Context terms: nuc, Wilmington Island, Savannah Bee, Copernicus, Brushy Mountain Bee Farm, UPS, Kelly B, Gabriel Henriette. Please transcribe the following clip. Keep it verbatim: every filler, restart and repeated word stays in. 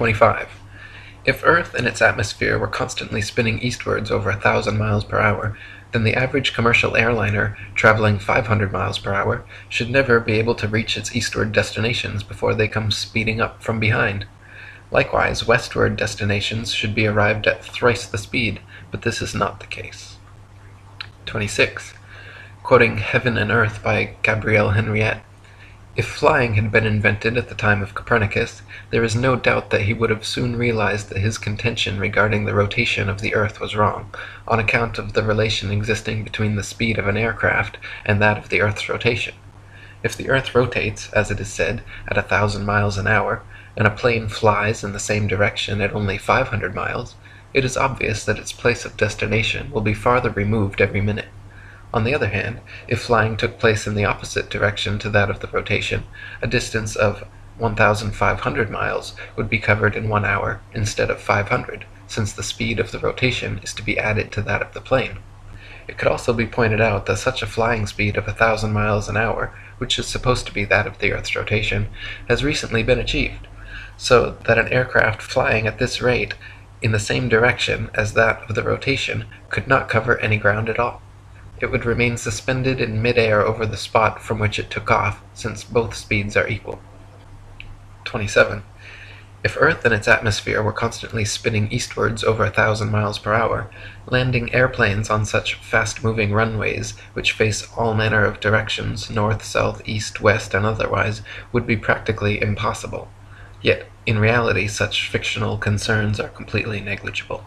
twenty-five. If Earth and its atmosphere were constantly spinning eastwards over a thousand miles per hour, then the average commercial airliner traveling five hundred miles per hour should never be able to reach its eastward destinations before they come speeding up from behind. Likewise, westward destinations should be arrived at thrice the speed, but this is not the case. twenty-six. Quoting Heaven and Earth by Gabriel Henriette, if flying had been invented at the time of Copernicus, there is no doubt that he would have soon realized that his contention regarding the rotation of the Earth was wrong, on account of the relation existing between the speed of an aircraft and that of the Earth's rotation. If the Earth rotates, as it is said, at a thousand miles an hour, and a plane flies in the same direction at only five hundred miles, it is obvious that its place of destination will be farther removed every minute. On the other hand, if flying took place in the opposite direction to that of the rotation, a distance of one thousand five hundred miles would be covered in one hour instead of five hundred, since the speed of the rotation is to be added to that of the plane. It could also be pointed out that such a flying speed of one thousand miles an hour, which is supposed to be that of the Earth's rotation, has recently been achieved, so that an aircraft flying at this rate in the same direction as that of the rotation could not cover any ground at all. It would remain suspended in midair over the spot from which it took off, since both speeds are equal. twenty-seven. If Earth and its atmosphere were constantly spinning eastwards over a thousand miles per hour, landing airplanes on such fast-moving runways, which face all manner of directions, north, south, east, west, and otherwise, would be practically impossible. Yet, in reality, such fictional concerns are completely negligible.